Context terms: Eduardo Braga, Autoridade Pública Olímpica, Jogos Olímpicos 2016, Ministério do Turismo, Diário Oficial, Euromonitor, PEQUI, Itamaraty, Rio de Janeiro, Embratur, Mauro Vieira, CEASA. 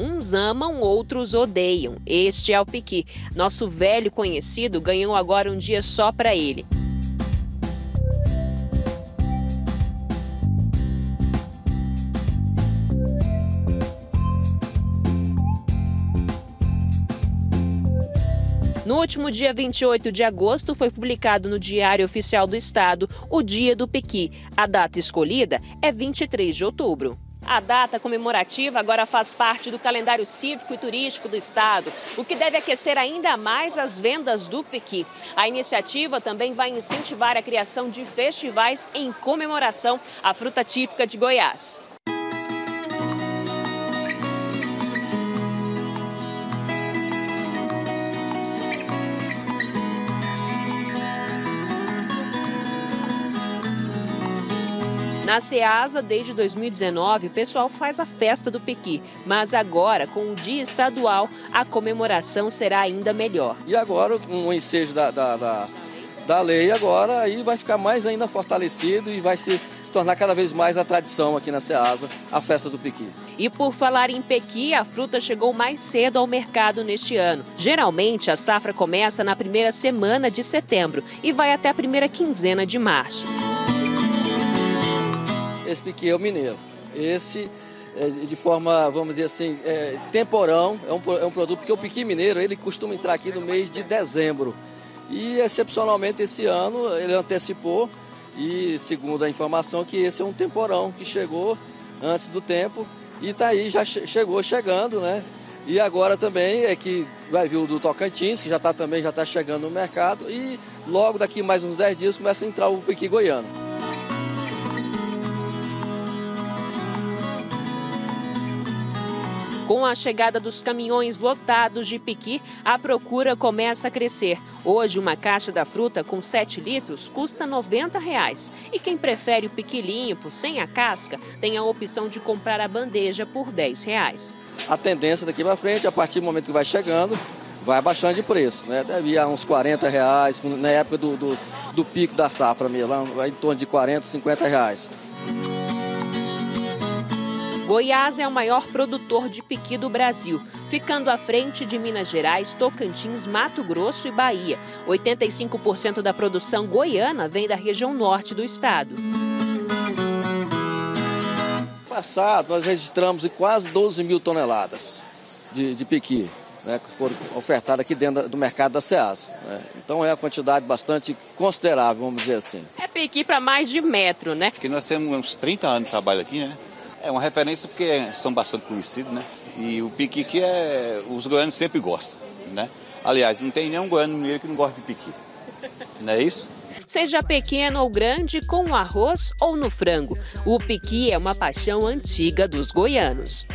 Uns amam, outros odeiam. Este é o PEQUI. Nosso velho conhecido ganhou agora um dia só para ele. No último dia 28 de agosto, foi publicado no Diário Oficial do Estado o Dia do PEQUI. A data escolhida é 23 de outubro. A data comemorativa agora faz parte do calendário cívico e turístico do Estado, o que deve aquecer ainda mais as vendas do PEQUI. A iniciativa também vai incentivar a criação de festivais em comemoração à fruta típica de Goiás. Na CEASA, desde 2019, o pessoal faz a festa do PEQUI, mas agora, com o Dia Estadual, a comemoração será ainda melhor. E agora, com o ensejo da lei, agora aí vai ficar mais ainda fortalecido e vai se tornar cada vez mais a tradição aqui na CEASA, a festa do PEQUI. E por falar em PEQUI, a fruta chegou mais cedo ao mercado neste ano. Geralmente, a safra começa na primeira semana de setembro e vai até a primeira quinzena de março. Esse PEQUI é o mineiro. Esse, de forma, vamos dizer assim, temporão, é um produto, porque o PEQUI mineiro, ele costuma entrar aqui no mês de dezembro. E, excepcionalmente, esse ano, ele antecipou, e segundo a informação, que esse é um temporão que chegou antes do tempo, e está aí, já chegando, né? E agora também é que vai vir o do Tocantins, que já está chegando no mercado, e logo daqui mais uns 10 dias começa a entrar o PEQUI goiano. Com a chegada dos caminhões lotados de PEQUI, a procura começa a crescer. Hoje, uma caixa da fruta com 7 litros custa R$ 90,00. E quem prefere o PEQUI limpo, sem a casca, tem a opção de comprar a bandeja por R$ 10,00. A tendência daqui para frente, a partir do momento que vai chegando, vai baixando de preço, né? Deve ir a uns R$ 40,00, na época do pico da safra mesmo, lá em torno de R$ 40, R$ 50,00. Goiás é o maior produtor de PEQUI do Brasil, ficando à frente de Minas Gerais, Tocantins, Mato Grosso e Bahia. 85% da produção goiana vem da região norte do estado. No passado, nós registramos quase 12 mil toneladas de PEQUI, né, que foram ofertadas aqui dentro do mercado da CEASA, né? Então é uma quantidade bastante considerável, vamos dizer assim. É PEQUI para mais de metro, né? Porque nós temos uns 30 anos de trabalho aqui, né? É uma referência porque são bastante conhecidos, né? E o PEQUI que os goianos sempre gostam, né? Aliás, não tem nenhum goiano mineiro que não gosta de PEQUI, não é isso? Seja pequeno ou grande, com o arroz ou no frango, o PEQUI é uma paixão antiga dos goianos.